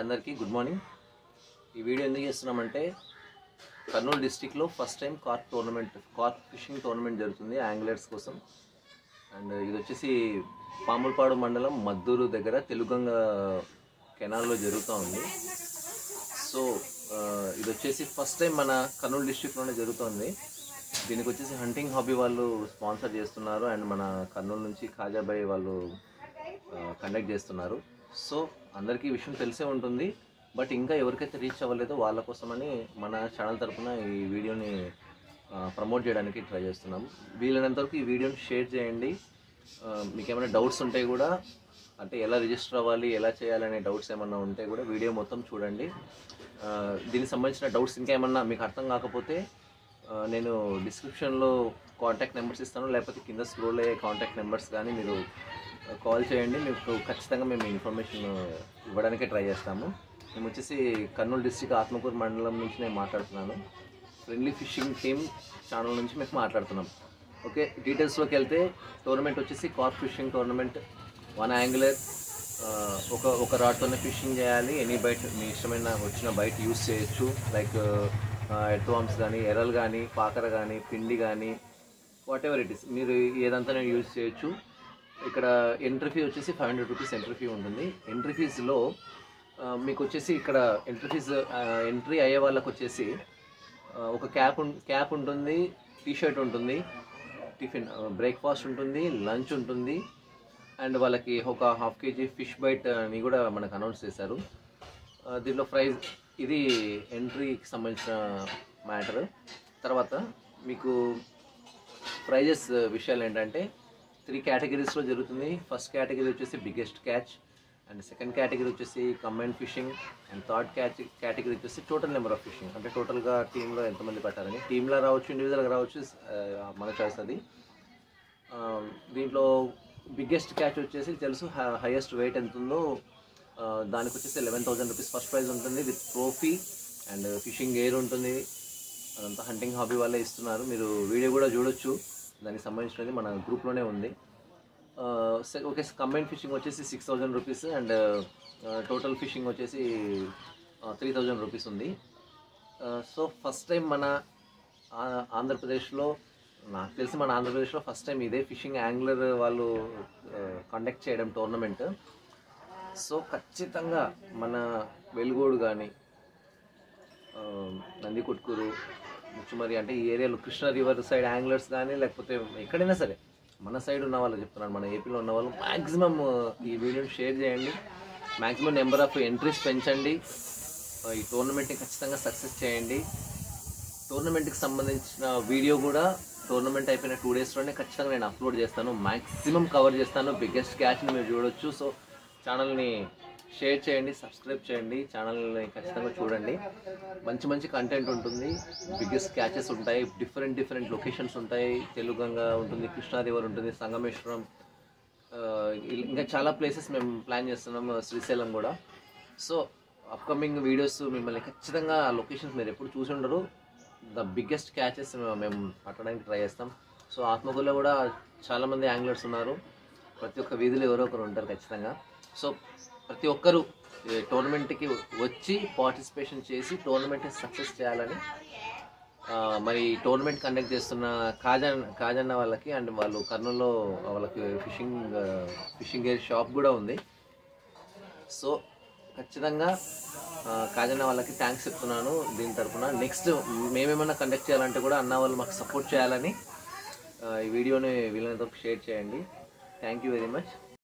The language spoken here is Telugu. అందరికీ గుడ్ మార్నింగ్ ఈ వీడియో ఎందుకు చేస్తున్నామంటే కర్నూలు డిస్ట్రిక్ట్ లో first time carp fishing tournament జరుగుతుంది యాంగ్లర్స్ కోసం అండ్ ఇది వచ్చేసి పాములపాడు మండలం మద్దూరు దగ్గర తెలుగంగ కెనాల్ లో జరుగుతా ఉంది సో ఇది వచ్చేసి ఫస్ట్ టైం మన కర్నూలు డిస్ట్రిక్ట్ లోనే జరుగుతుంది దీనికి వచ్చేసి హంటింగ్ హాబీ వాళ్ళు స్పాన్సర్ చేస్తున్నారు అండ్ మన కర్నూలు నుంచి ఖాజాబాయ్ వాళ్ళు కండక్ట్ చేస్తున్నారు సో అందరికీ విషయం తెలిసే ఉంటుంది బట్ ఇంకా ఎవరికైతే రీచ్ అవ్వలేదో వాళ్ళ కోసమని మన ఛానల్ తరఫున ఈ వీడియోని ప్రమోట్ చేయడానికి ట్రై చేస్తున్నాం వీలైనంత వరకు ఈ వీడియోని షేర్ చేయండి మీకు ఏమైనా డౌట్స్ ఉంటే కూడా అంటే ఎలా రిజిస్టర్ అవ్వాలి ఎలా చేయాలనే డౌట్స్ ఏమన్నా ఉంటే కూడా వీడియో మొత్తం చూడండి దీనికి సంబంధించిన డౌట్స్ ఇంకా ఏమన్నా మీకు అర్థం కాకపోతే నేను డిస్క్రిప్షన్లో కాంటాక్ట్ నెంబర్స్ ఇస్తాను లేకపోతే కింద స్క్రోల్ అయ్యే కాంటాక్ట్ నెంబర్స్ కానీ మీరు కాల్ చేయండి మీకు ఖచ్చితంగా మేము ఇన్ఫర్మేషన్ ఇవ్వడానికే ట్రై చేస్తాము మేము వచ్చేసి కర్నూలు డిస్ట్రిక్ట్ ఆత్మకూరు మండలం నుంచి నేను మాట్లాడుతున్నాను ఫ్రెండ్లీ ఫిషింగ్ టీమ్ ఛానల్ నుంచి మేము మాట్లాడుతున్నాం ఓకే డీటెయిల్స్లోకి వెళ్తే టోర్నమెంట్ వచ్చేసి carp fishing tournament one angler ఒక రాడ్తోనే ఫిషింగ్ చేయాలి ఎనీ బైట్ మీ ఇష్టమైన వచ్చిన బైట్ యూజ్ చేయొచ్చు లైక్ ఎడ్వామ్స్ కానీ ఎరలు కానీ పాకర కానీ పిండి కానీ వాట్ ఎవర్ ఇట్ ఇస్ మీరు ఏదంతా నేను యూజ్ చేయొచ్చు ఇక్కడ ఎంట్రీ ఫీ వచ్చేసి 500 రూపీస్ ఎంట్రీ ఫీ ఉంటుంది ఎంట్రీ ఫీజులో మీకు వచ్చేసి ఇక్కడ ఎంట్రీ అయ్యే వాళ్ళకు వచ్చేసి ఒక క్యాప్ ఉంటుంది టీషర్ట్ ఉంటుంది టిఫిన్ బ్రేక్ఫాస్ట్ ఉంటుంది లంచ్ ఉంటుంది అండ్ వాళ్ళకి ఒక హాఫ్ కేజీ ఫిష్ బైట్ అని కూడా మనకు అనౌన్స్ చేశారు దీంట్లో ప్రైజ్ ఇది ఎంట్రీకి సంబంధించిన మ్యాటర్ తర్వాత మీకు ప్రైజెస్ విషయాలు ఏంటంటే 3 కేటగిరీస్లో జరుగుతుంది ఫస్ట్ కేటగిరీ వచ్చేసి biggest catch and second category వచ్చేసి combine fishing and third category వచ్చేసి టోటల్ నెంబర్ ఆఫ్ ఫిషింగ్ అంటే టోటల్గా టీంలో ఎంతమంది పట్టారని టీంలో రావచ్చు ఇండివిజువల్గా రావచ్చు మన చాయిస్ అది దీంట్లో బిగ్గెస్ట్ క్యాచ్ వచ్చేసి తెలుసు హైయెస్ట్ వెయిట్ ఎంత ఉందో దానికి వచ్చేసి 11,000 రూపీస్ ఫస్ట్ ప్రైజ్ ఉంటుంది with trophy and fishing gear ఉంటుంది అదంతా హంటింగ్ హాబీ వాళ్ళే ఇస్తున్నారు మీరు వీడియో కూడా చూడొచ్చు దానికి సంబంధించినది మన గ్రూప్లోనే ఉంది ఓకే కంబైన్ ఫిషింగ్ వచ్చేసి 6,000 రూపీస్ అండ్ టోటల్ ఫిషింగ్ వచ్చేసి 3,000 రూపీస్ ఉంది సో ఫస్ట్ టైం మన ఆంధ్రప్రదేశ్లో నాకు తెలిసి మన ఆంధ్రప్రదేశ్లో ఫస్ట్ టైం ఇదే ఫిషింగ్ యాంగ్లర్ వాళ్ళు కండక్ట్ చేయడం టోర్నమెంట్ సో ఖచ్చితంగా మన వెలుగోడు కానీ నందికొట్కూరు ముచ్చుమరి అంటే ఈ ఏరియాలో కృష్ణా రివర్ సైడ్ యాంగ్లర్స్ కానీ లేకపోతే ఎక్కడైనా సరే మన సైడ్ ఉన్న వాళ్ళు చెప్తున్నాను మన ఏపీలో ఉన్న వాళ్ళు మ్యాక్సిమం ఈ వీడియోని షేర్ చేయండి మ్యాక్సిమం నెంబర్ ఆఫ్ ఎంట్రీస్ పెంచండి ఈ టోర్నమెంట్ని ఖచ్చితంగా సక్సెస్ చేయండి టోర్నమెంట్కి సంబంధించిన వీడియో కూడా టోర్నమెంట్ అయిపోయిన 2 డేస్లోనే ఖచ్చితంగా నేను అప్లోడ్ చేస్తాను మ్యాక్సిమం కవర్ చేస్తాను బిగ్గెస్ట్ క్యాచ్ని మీరు చూడొచ్చు సో ఛానల్ని షేర్ చేయండి సబ్స్క్రైబ్ చేయండి ఛానల్ని ఖచ్చితంగా చూడండి మంచి మంచి కంటెంట్ ఉంటుంది బిగ్గెస్ట్ క్యాచెస్ ఉంటాయి డిఫరెంట్ లొకేషన్స్ ఉంటాయి తెలుగంగా ఉంటుంది కృష్ణా రివర్ ఉంటుంది సంగమేశ్వరం ఇంకా చాలా ప్లేసెస్ మేము ప్లాన్ చేస్తున్నాము శ్రీశైలం కూడా సో అప్కమింగ్ వీడియోస్ మిమ్మల్ని ఖచ్చితంగా ఆ లొకేషన్స్ మీరు ఎప్పుడు చూసి ఉండరు ద బిగ్గెస్ట్ క్యాచెస్ మేము పట్టడానికి ట్రై చేస్తాం సో ఆత్మకూరులో కూడా చాలామంది యాంగ్లర్స్ ఉన్నారు ప్రతి ఒక్క వీధిలో ఎవరో ఒకరు ఉంటారు ఖచ్చితంగా సో ప్రతి ఒక్కరూ టోర్నమెంట్కి వచ్చి పార్టిసిపేషన్ చేసి టోర్నమెంట్ని సక్సెస్ చేయాలని మరి టోర్నమెంట్ కండక్ట్ చేస్తున్న కాజన్న వాళ్ళకి అండ్ వాళ్ళు కర్నూలులో వాళ్ళకి ఫిషింగ్ గేర్ షాప్ కూడా ఉంది సో ఖచ్చితంగా కాజన్న వాళ్ళకి థ్యాంక్స్ చెప్తున్నాను దీని తరఫున నెక్స్ట్ మేమేమైనా కండక్ట్ చేయాలంటే కూడా అన్న వాళ్ళు మాకు సపోర్ట్ చేయాలని ఈ వీడియోని వీళ్ళందరూ షేర్ చేయండి థ్యాంక్ యూ వెరీ మచ్